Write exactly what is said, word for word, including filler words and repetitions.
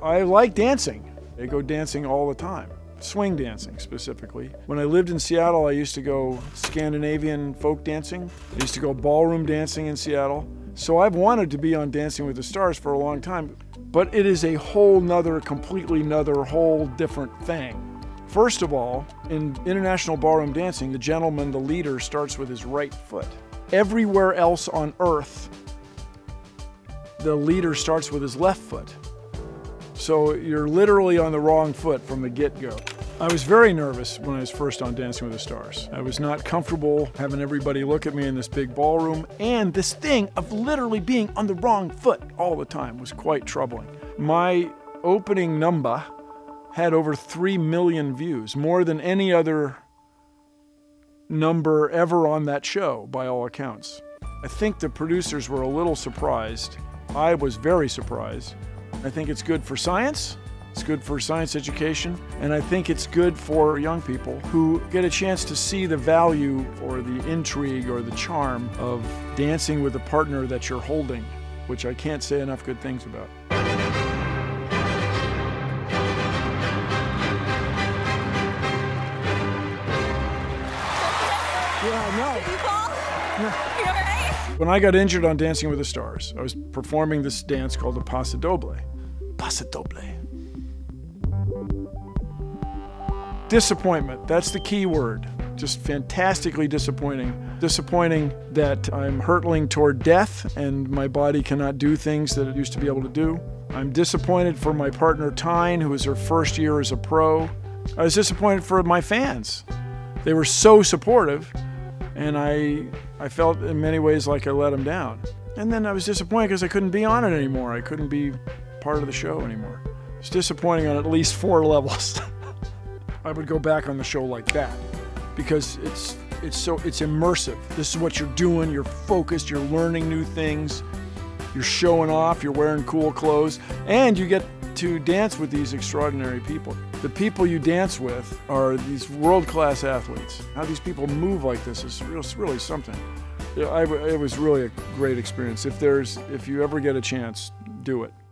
I like dancing. I go dancing all the time, swing dancing specifically. When I lived in Seattle, I used to go Scandinavian folk dancing. I used to go ballroom dancing in Seattle. So I've wanted to be on Dancing with the Stars for a long time, but it is a whole nother, completely nother, whole different thing. First of all, in international ballroom dancing, the gentleman, the leader, starts with his right foot. Everywhere else on earth, the leader starts with his left foot. So you're literally on the wrong foot from the get-go. I was very nervous when I was first on Dancing with the Stars. I was not comfortable having everybody look at me in this big ballroom, and this thing of literally being on the wrong foot all the time was quite troubling. My opening number had over three million views, more than any other number ever on that show, by all accounts. I think the producers were a little surprised. I was very surprised. I think it's good for science, it's good for science education, and I think it's good for young people who get a chance to see the value or the intrigue or the charm of dancing with a partner that you're holding, which I can't say enough good things about. Yeah, no. Did you fall? No. You all right? When I got injured on Dancing with the Stars, I was performing this dance called the Pasa Doble. Pasa doble. Disappointment, that's the key word. Just fantastically disappointing. Disappointing that I'm hurtling toward death and my body cannot do things that it used to be able to do. I'm disappointed for my partner Tyne, who was her first year as a pro. I was disappointed for my fans. They were so supportive, and I, I felt in many ways like I let them down. And then I was disappointed because I couldn't be on it anymore. I couldn't be part of the show anymore. It's disappointing on at least four levels. I would go back on the show like that because it's it's so it's immersive. This is what you're doing. You're focused. You're learning new things. You're showing off. You're wearing cool clothes, and you get to dance with these extraordinary people. The people you dance with are these world-class athletes. How these people move like this is really something. It was really a great experience. If there's if you ever get a chance, do it.